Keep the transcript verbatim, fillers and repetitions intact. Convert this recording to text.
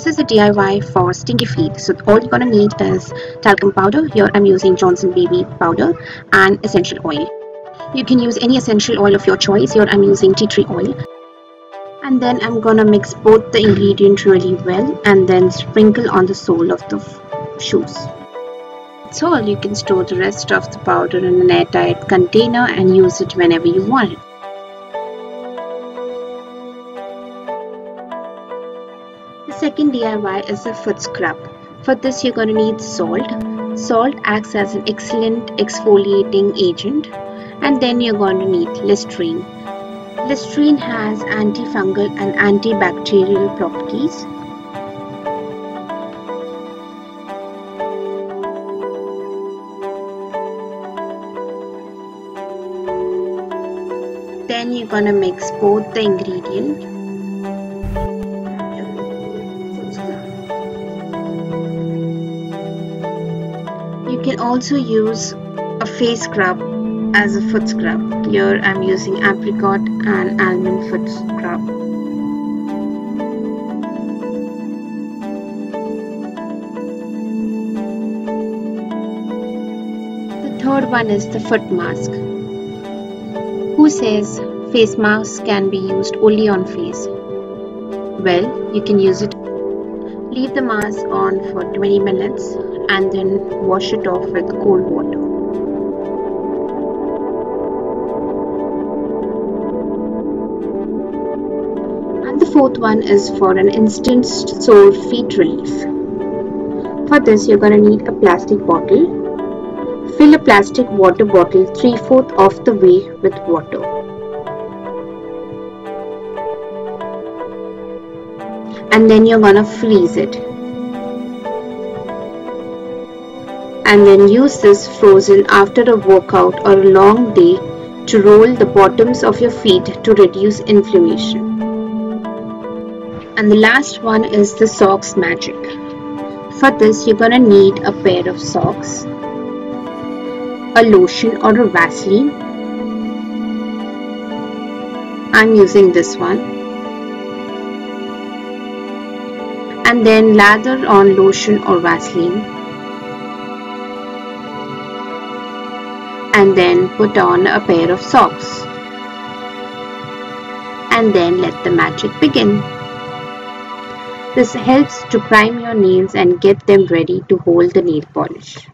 This is a D I Y for stinky feet. So all you're gonna need is talcum powder. Here I'm using Johnson baby powder and essential oil. You can use any essential oil of your choice. Here I'm using tea tree oil. And then I'm gonna mix both the ingredients really well and then sprinkle on the sole of the shoes. That's all. You can store the rest of the powder in an airtight container and use it whenever you want it. The second D I Y is a foot scrub. For this you're going to need salt. Salt acts as an excellent exfoliating agent, and then you're going to need Listerine. Listerine has antifungal and antibacterial properties. Then you're going to mix both the ingredients. You can also use a face scrub as a foot scrub. Here I'm using apricot and almond foot scrub. The third one is the foot mask. Who says face masks can be used only on face? Well, you can use it. Leave the mask on for twenty minutes and then wash it off with cold water. And the fourth one is for an instant sore feet relief. For this you're going to need a plastic bottle. Fill a plastic water bottle three-fourths of the way with water. And then you're gonna freeze it. And then use this frozen after a workout or a long day to roll the bottoms of your feet to reduce inflammation. And the last one is the socks magic. For this you're gonna need a pair of socks, a lotion or a Vaseline. I'm using this one, and then lather on lotion or Vaseline and then put on a pair of socks, and then let the magic begin. This helps to prime your nails and get them ready to hold the nail polish.